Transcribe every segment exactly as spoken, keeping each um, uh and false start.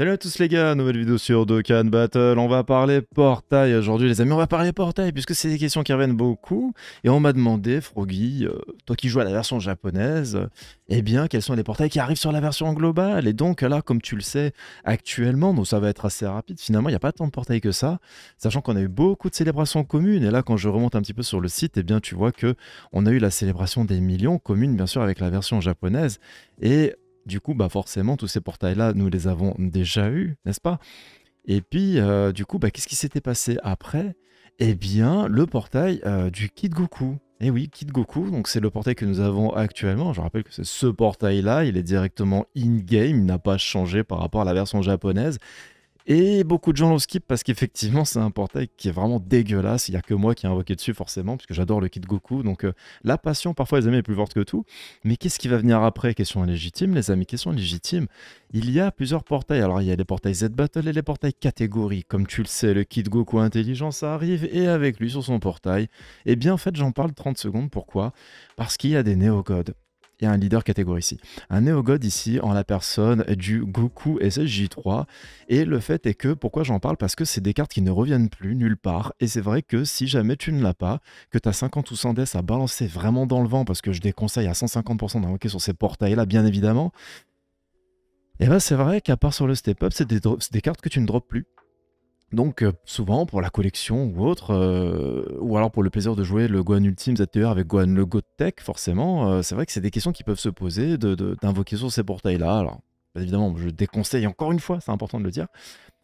Salut à tous les gars, nouvelle vidéo sur Dokkan Battle, on va parler portail aujourd'hui les amis, on va parler portail puisque c'est des questions qui reviennent beaucoup et on m'a demandé, Froggy, euh, toi qui joues à la version japonaise, euh, eh bien quels sont les portails qui arrivent sur la version globale et donc là comme tu le sais actuellement, donc ça va être assez rapide finalement, il n'y a pas tant de portails que ça, sachant qu'on a eu beaucoup de célébrations communes et là quand je remonte un petit peu sur le site, eh bien tu vois que on a eu la célébration des millions communes bien sûr avec la version japonaise et du coup, bah forcément, tous ces portails-là, nous les avons déjà eus, n'est-ce pas? Et puis, euh, du coup, bah, qu'est-ce qui s'était passé après? Eh bien, le portail euh, du Kid Goku. Eh oui, Kid Goku, donc c'est le portail que nous avons actuellement. Je rappelle que c'est ce portail-là, il est directement in-game, il n'a pas changé par rapport à la version japonaise. Et beaucoup de gens l'ont skip parce qu'effectivement c'est un portail qui est vraiment dégueulasse, il n'y a que moi qui ai invoqué dessus forcément, parce que j'adore le Kid Goku, donc euh, la passion parfois les amis est plus forte que tout. Mais qu'est-ce qui va venir après? Question légitime les amis, question légitime. Il y a plusieurs portails, alors il y a les portails Z-Battle et les portails catégories, comme tu le sais le Kid Goku intelligent ça arrive, et avec lui sur son portail, et eh bien en fait j'en parle trente secondes, pourquoi? Parce qu'il y a des Neo-Gods. Il y a un leader catégorie ici. Un néo-god ici en la personne du Goku S S J trois. Et le fait est que, pourquoi j'en parle? Parce que c'est des cartes qui ne reviennent plus nulle part. Et c'est vrai que si jamais tu ne l'as pas, que tu as cinquante ou cent deaths à balancer vraiment dans le vent, parce que je déconseille à cent cinquante pour cent d'invoquer sur ces portails-là, bien évidemment. Et bien c'est vrai qu'à part sur le step-up, c'est des, des cartes que tu ne drops plus. Donc euh, souvent pour la collection ou autre, euh, ou alors pour le plaisir de jouer le Guan Ultime Z T R avec Guan le Go Tech, forcément, euh, c'est vrai que c'est des questions qui peuvent se poser d'invoquer sur ces portails-là. Alors évidemment, je déconseille encore une fois, c'est important de le dire,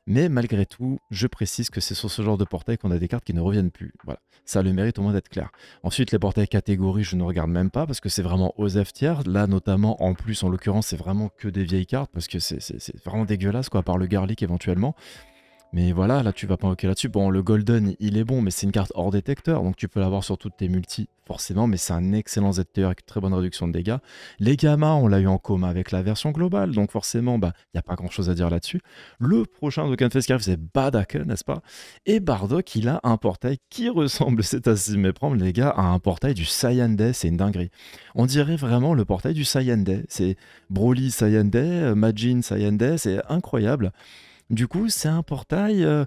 mais malgré tout, je précise que c'est sur ce genre de portail qu'on a des cartes qui ne reviennent plus. Voilà, ça a le mérite au moins d'être clair. Ensuite, les portails catégories, je ne regarde même pas parce que c'est vraiment aux Z T R. Là, notamment, en plus, en l'occurrence, c'est vraiment que des vieilles cartes parce que c'est vraiment dégueulasse, quoi, à part le Garlic éventuellement. Mais voilà, là tu vas pas invoquer là-dessus. Bon, le Golden, il est bon, mais c'est une carte hors détecteur, donc tu peux l'avoir sur toutes tes multis, forcément, mais c'est un excellent Z T R avec une très bonne réduction de dégâts. Les Gamma, on l'a eu en commun avec la version globale, donc forcément, bah, il n'y a pas grand-chose à dire là-dessus. Le prochain Dokkan Fest qui arrive, c'est Badaken, n'est-ce pas? Et Bardock, il a un portail qui ressemble, c'est à s'y méprendre, les gars, à un portail du Cyan Day, c'est une dinguerie. On dirait vraiment le portail du Cyan Day, c'est Broly Cyan Day, Majin Cyan Day, c'est incroyable. Du coup, c'est un portail... Euh...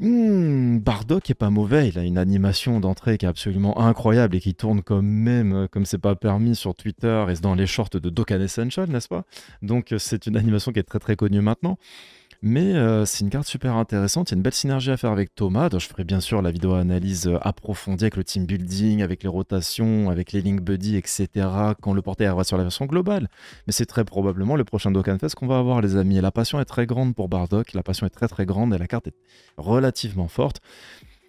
Hmm, Bardock est pas mauvais, il a une animation d'entrée qui est absolument incroyable et qui tourne comme même, comme c'est pas permis sur Twitter et dans les shorts de Dokkan Essential, n'est-ce pas? Donc c'est une animation qui est très très connue maintenant. Mais euh, c'est une carte super intéressante, il y a une belle synergie à faire avec Thomas, donc je ferai bien sûr la vidéo analyse approfondie avec le team building, avec les rotations, avec les link buddy, et cetera quand le portail arrivera sur la version globale. Mais c'est très probablement le prochain Dokkan Fest qu'on va avoir les amis, et la passion est très grande pour Bardock, la passion est très très grande et la carte est relativement forte.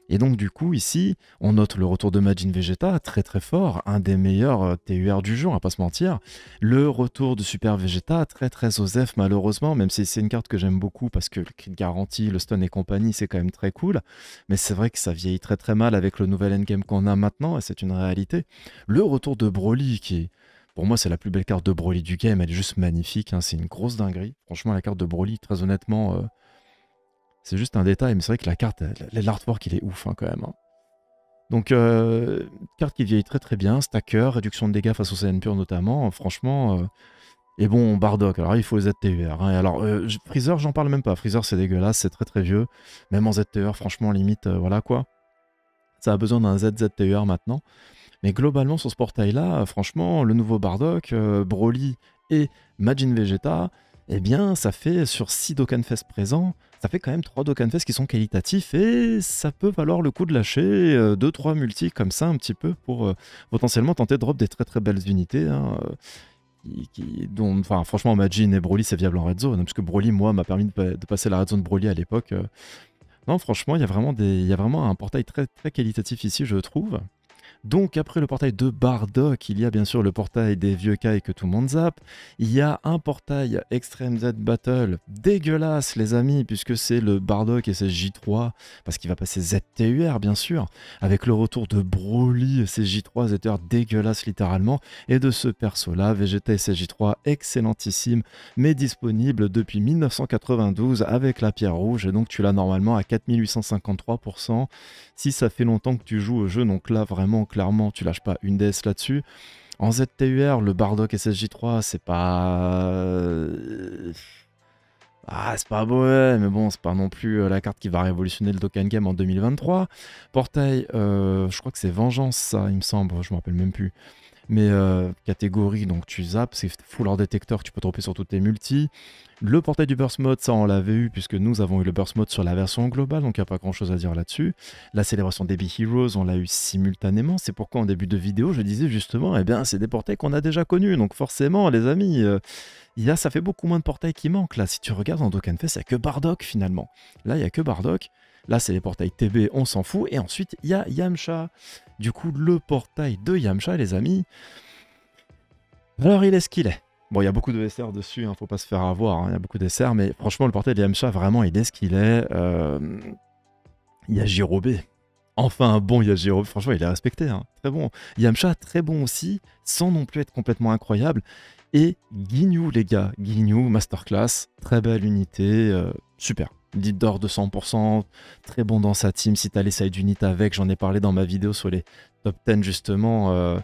Et donc du coup ici, on note le retour de Majin Vegeta, très très fort, un des meilleurs T U R du jeu, on va pas se mentir. Le retour de Super Vegeta, très très osef malheureusement, même si c'est une carte que j'aime beaucoup parce que le crit garantie, le stun et compagnie, c'est quand même très cool. Mais c'est vrai que ça vieillit très très mal avec le nouvel endgame qu'on a maintenant, et c'est une réalité. Le retour de Broly qui est... Pour moi, c'est la plus belle carte de Broly du game, elle est juste magnifique, hein, c'est une grosse dinguerie. Franchement, la carte de Broly, très honnêtement... Euh... C'est juste un détail, mais c'est vrai que la carte, l'artwork, il est ouf hein, quand même. Hein. Donc, euh, carte qui vieillit très très bien, stacker, réduction de dégâts face au C N pur notamment, franchement. Euh... Et bon, Bardock, alors il faut Z T U R. Hein. Alors, euh, Freezer, j'en parle même pas. Freezer, c'est dégueulasse, c'est très très vieux. Même en Z T U R, franchement, limite, euh, voilà quoi. Ça a besoin d'un Z Z T U R maintenant. Mais globalement, sur ce portail-là, euh, franchement, le nouveau Bardock, euh, Broly et Majin Vegeta, eh bien, ça fait sur six Dokkan Fest présents, ça fait quand même trois Dokkan Fest qui sont qualitatifs et ça peut valoir le coup de lâcher deux trois multis comme ça un petit peu pour euh, potentiellement tenter de drop des très très belles unités. Hein, qui, qui, dont, enfin, franchement, Majin et Broly, c'est viable en red zone, hein, parce que Broly, moi, m'a permis de, de passer la red zone Broly à l'époque. Euh. Non, franchement, il y a vraiment des, il y a vraiment un portail très très qualitatif ici, je trouve. Donc après le portail de Bardock, il y a bien sûr le portail des vieux Kai que tout le monde zappe. Il y a un portail Extreme Z Battle dégueulasse les amis, puisque c'est le Bardock et c'est J trois, parce qu'il va passer Z T U R bien sûr, avec le retour de Broly et c'est J trois, Z T U R dégueulasse littéralement, et de ce perso là, Vegeta et c'est J trois excellentissime, mais disponible depuis mille neuf cent quatre-vingt-douze avec la pierre rouge, et donc tu l'as normalement à quatre mille huit cent cinquante-trois pour cent, si ça fait longtemps que tu joues au jeu, donc là vraiment clairement tu lâches pas une D S là-dessus. En Z T U R, le Bardock S S J trois, c'est pas... Ah, c'est pas beau, mais bon, c'est pas non plus la carte qui va révolutionner le Dokkan Game en deux mille vingt-trois. Portail, euh, je crois que c'est Vengeance, ça, il me semble, je me rappelle même plus. Mais euh, catégorie, donc tu zappes, c'est full hors détecteur, tu peux dropper sur toutes tes multis. Le portail du Burst Mode, ça on l'avait eu puisque nous avons eu le Burst Mode sur la version globale, donc il n'y a pas grand chose à dire là-dessus. La célébration des Bee Heroes, on l'a eu simultanément, c'est pourquoi en début de vidéo je disais justement, eh bien c'est des portails qu'on a déjà connus, donc forcément les amis, euh, y a, ça fait beaucoup moins de portails qui manquent là. Si tu regardes en Dokkan Fest, il n'y a que Bardock finalement. Là il n'y a que Bardock. Là, c'est les portails T B, on s'en fout. Et ensuite, il y a Yamcha. Du coup, le portail de Yamcha, les amis. Alors, il est ce qu'il est. Bon, il y a beaucoup de S R dessus, hein, faut pas se faire avoir. Hein, il y a beaucoup de S R, mais franchement, le portail de Yamcha, vraiment, il est ce qu'il est. Euh... Il y a Jirobé. Enfin, bon, il y a Jirobé. Franchement, il est respecté. Hein. Très bon. Yamcha, très bon aussi, sans non plus être complètement incroyable. Et Guignou, les gars. Guignou, masterclass. Très belle unité. Euh, super. Leader de cent pour cent, très bon dans sa team. Si tu as les side units avec, j'en ai parlé dans ma vidéo sur les top dix justement, euh,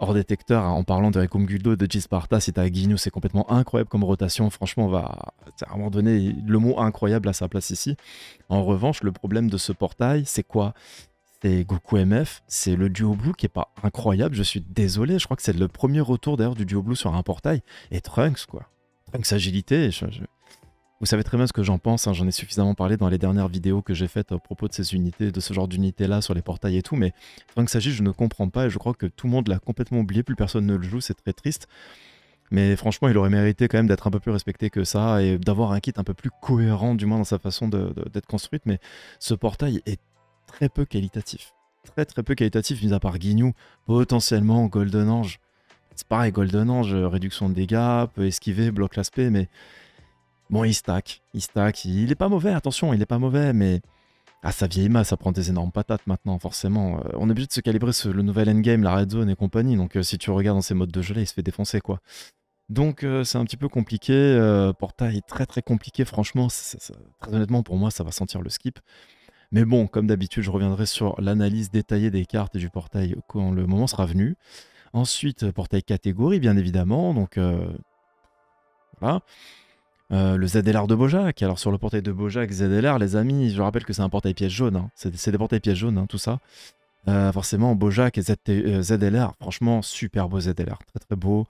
hors détecteur, hein, en parlant de Rekum Guldo, de G-Sparta. Si tu as Guignou, c'est complètement incroyable comme rotation. Franchement, on va à un moment donné le mot incroyable à sa place ici. En revanche, le problème de ce portail, c'est quoi? C'est Goku M F, c'est le Duo Blue qui n'est pas incroyable. Je suis désolé, je crois que c'est le premier retour d'ailleurs du Duo Blue sur un portail. Et Trunks, quoi. Trunks agilité, je... je... Vous savez très bien ce que j'en pense, hein, j'en ai suffisamment parlé dans les dernières vidéos que j'ai faites à propos de ces unités, de ce genre d'unités-là sur les portails et tout, mais Trunks agile, je ne comprends pas et je crois que tout le monde l'a complètement oublié, plus personne ne le joue, c'est très triste. Mais franchement, il aurait mérité quand même d'être un peu plus respecté que ça et d'avoir un kit un peu plus cohérent, du moins dans sa façon d'être construite, mais ce portail est très peu qualitatif. Très très peu qualitatif, mis à part Guignou, potentiellement Golden Ange. C'est pareil, Golden Ange, réduction de dégâts, peut esquiver, bloque l'aspect, mais... Bon, il stack, il stack, il est pas mauvais, attention, il est pas mauvais, mais... Ah, ça vieillit mal, ça prend des énormes patates maintenant, forcément. Euh, on est obligé de se calibrer sur le nouvel endgame, la red zone et compagnie, donc euh, si tu regardes dans ces modes de gelée, il se fait défoncer, quoi. Donc, euh, c'est un petit peu compliqué, euh, portail très très compliqué, franchement, ça, ça, très honnêtement, pour moi, ça va sentir le skip. Mais bon, comme d'habitude, je reviendrai sur l'analyse détaillée des cartes et du portail quand le moment sera venu. Ensuite, portail catégorie, bien évidemment, donc... Euh, voilà. Euh, le Z L R de Bojack, alors sur le portail de Bojack, Z L R, les amis, je rappelle que c'est un portail pièce jaune, hein. C'est des portails pièce jaune, hein, tout ça. Euh, forcément, Bojack et Z T, euh, Z L R, franchement, super beau Z L R, très très beau.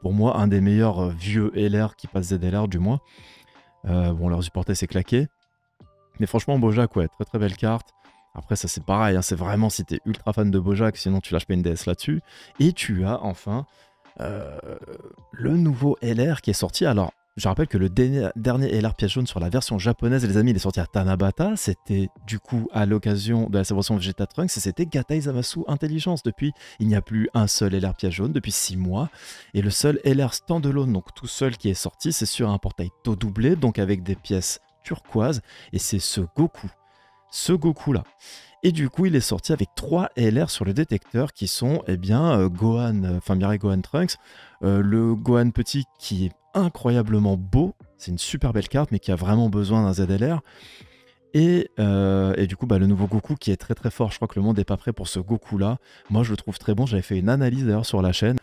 Pour moi, un des meilleurs euh, vieux L R qui passe Z L R, du moins. Euh, bon, leur supporter c'est claqué. Mais franchement, Bojack, ouais, très très belle carte. Après, ça c'est pareil, hein, c'est vraiment si t'es ultra fan de Bojack, sinon tu lâches pas une D S là-dessus. Et tu as enfin euh, le nouveau L R qui est sorti, alors... Je rappelle que le dernier L R pièce jaune sur la version japonaise, les amis, il est sorti à Tanabata. C'était du coup à l'occasion de la célébration Vegeta Trunks. C'était Gatai Zamasu Intelligence. Depuis, il n'y a plus un seul L R pièce jaune depuis six mois. Et le seul L R standalone, donc tout seul qui est sorti, c'est sur un portail taux doublé, donc avec des pièces turquoises. Et c'est ce Goku. Ce Goku-là. Et du coup, il est sorti avec trois L R sur le détecteur qui sont, eh bien, Gohan, enfin, Mirai Gohan Trunks, euh, le Gohan petit qui est incroyablement beau, c'est une super belle carte mais qui a vraiment besoin d'un Z L R et, euh, et du coup bah, le nouveau Goku qui est très très fort, je crois que le monde n'est pas prêt pour ce Goku là, moi je le trouve très bon, j'avais fait une analyse d'ailleurs sur la chaîne,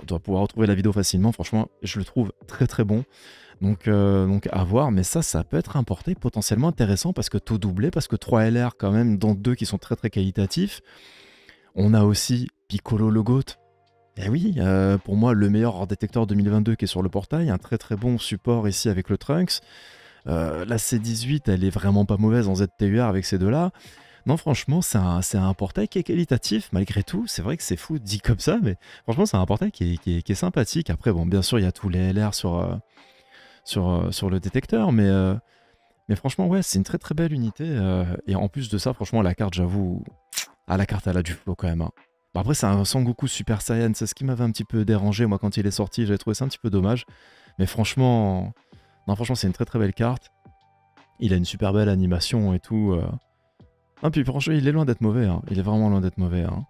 on doit pouvoir retrouver la vidéo facilement, franchement je le trouve très très bon, donc, euh, donc à voir, mais ça ça peut être importé potentiellement intéressant parce que taux doublé, parce que trois L R quand même dont deux qui sont très très qualitatifs, on a aussi Piccolo le Goat. Eh oui, euh, pour moi, le meilleur hors détecteur deux mille vingt-deux qui est sur le portail, un très très bon support ici avec le Trunks. Euh, la C dix-huit, elle est vraiment pas mauvaise en Z T U R avec ces deux-là. Non, franchement, c'est un, un portail qui est qualitatif, malgré tout. C'est vrai que c'est fou dit comme ça, mais franchement, c'est un portail qui est, qui, est, qui est sympathique. Après, bon, bien sûr, il y a tous les L R sur, euh, sur, euh, sur le détecteur, mais, euh, mais franchement, ouais, c'est une très très belle unité. Euh, et en plus de ça, franchement, la carte, j'avoue, à la carte, elle a du flow quand même, hein. Après, c'est un Son Goku Super Saiyan, c'est ce qui m'avait un petit peu dérangé, moi, quand il est sorti, j'avais trouvé ça un petit peu dommage. Mais franchement, non, franchement, c'est une très très belle carte. Il a une super belle animation et tout. Ah, puis franchement, il est loin d'être mauvais, hein. Il est vraiment loin d'être mauvais, hein.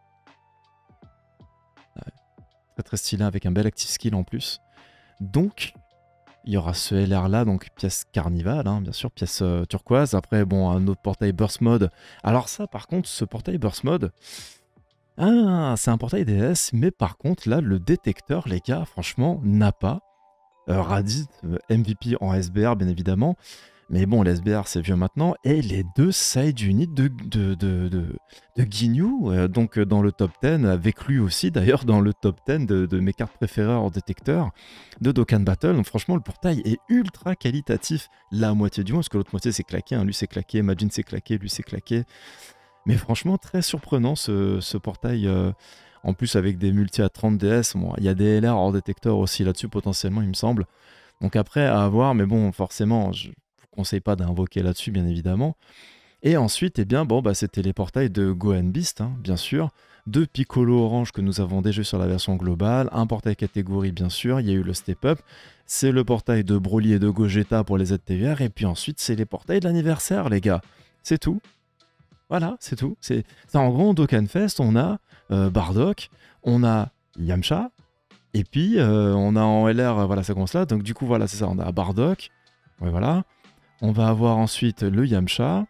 Ouais. Très très stylé, avec un bel active skill en plus. Donc, il y aura ce L R là, donc pièce carnivale, hein, bien sûr, pièce euh, turquoise. Après, bon, un autre portail Burst Mode. Alors ça, par contre, ce portail Burst Mode... Ah, c'est un portail D S, mais par contre, là, le détecteur, les gars, franchement, n'a pas euh, Raditz, euh, M V P en S B R bien évidemment, mais bon, les S B R c'est vieux maintenant, et les deux side units de, de, de, de, de Guignou, euh, donc dans le top dix, avec lui aussi d'ailleurs dans le top dix de, de mes cartes préférées hors détecteur de Dokkan Battle. Donc franchement, le portail est ultra qualitatif, la moitié du moins, parce que l'autre moitié c'est claqué, hein. Lui c'est claqué, Majin c'est claqué, lui c'est claqué. Mais franchement, très surprenant ce, ce portail, euh, en plus avec des multi à trente D S, bon, il y a des L R hors détecteur aussi là-dessus potentiellement il me semble. Donc après à avoir, mais bon forcément je ne vous conseille pas d'invoquer là-dessus bien évidemment. Et ensuite, eh bien, bon, bah, c'était les portails de Gohan Beast, hein, bien sûr, de Piccolo Orange que nous avons déjà eu sur la version globale, un portail catégorie bien sûr, il y a eu le Step Up, c'est le portail de Broly et de Gogeta pour les Z T U R, et puis ensuite c'est les portails de l'anniversaire les gars, c'est tout. Voilà, c'est tout. C'est en gros Dokkan Fest, on a euh, Bardock, on a Yamcha, et puis euh, on a en L R, euh, voilà, ça commence là. Donc du coup, voilà, c'est ça, on a Bardock, ouais, voilà. On va avoir ensuite le Yamcha.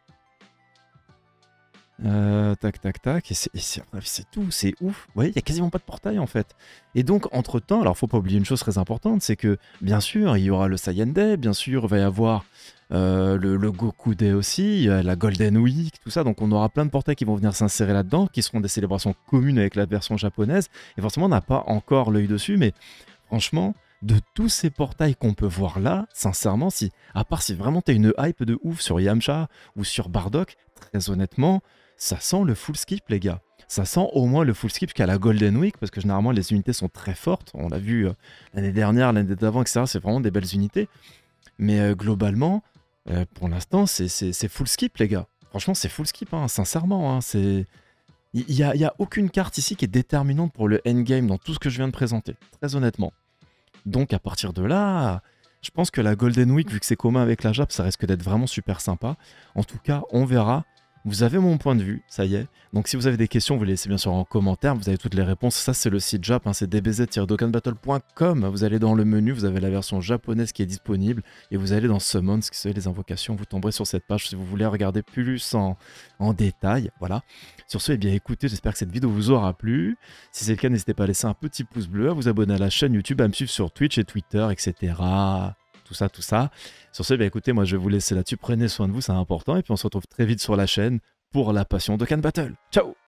Euh, tac, tac, tac, et c'est tout, c'est ouf. Vous voyez, il n'y a quasiment pas de portail en fait. Et donc, entre-temps, alors faut pas oublier une chose très importante, c'est que, bien sûr, il y aura le Cyan Day, bien sûr, il va y avoir... Euh, le, le Goku Day aussi, euh, la Golden Week, tout ça, donc on aura plein de portails qui vont venir s'insérer là-dedans, qui seront des célébrations communes avec la version japonaise, et forcément on n'a pas encore l'œil dessus, mais franchement, de tous ces portails qu'on peut voir là, sincèrement, si, à part si vraiment t'as une hype de ouf sur Yamcha ou sur Bardock, très honnêtement, ça sent le full skip les gars. Ça sent au moins le full skip qu'à la Golden Week, parce que généralement les unités sont très fortes, on l'a vu euh, l'année dernière, l'année d'avant, et cetera, c'est vraiment des belles unités, mais euh, globalement... Euh, pour l'instant, c'est full skip, les gars. Franchement, c'est full skip, hein, sincèrement. Il hein, n'y a, y a aucune carte ici qui est déterminante pour le endgame dans tout ce que je viens de présenter, très honnêtement. Donc, à partir de là, je pense que la Golden Week, vu que c'est commun avec la Jap, ça risque d'être vraiment super sympa. En tout cas, on verra. Vous avez mon point de vue, ça y est. Donc, si vous avez des questions, vous les laissez bien sûr en commentaire. Vous avez toutes les réponses. Ça, c'est le site Jap, hein, c'est d b z tiret dokkan battle point com. Vous allez dans le menu, vous avez la version japonaise qui est disponible. Et vous allez dans Summons, qui sont les invocations. Vous tomberez sur cette page si vous voulez regarder plus en, en détail. Voilà. Sur ce, eh bien, écoutez, j'espère que cette vidéo vous aura plu. Si c'est le cas, n'hésitez pas à laisser un petit pouce bleu, à vous abonner à la chaîne YouTube, à me suivre sur Twitch et Twitter, et cetera. Tout ça, tout ça. Sur ce, bah écoutez, moi je vais vous laisser là-dessus. Prenez soin de vous, c'est important. Et puis on se retrouve très vite sur la chaîne pour la passion Dokkan Battle. Ciao!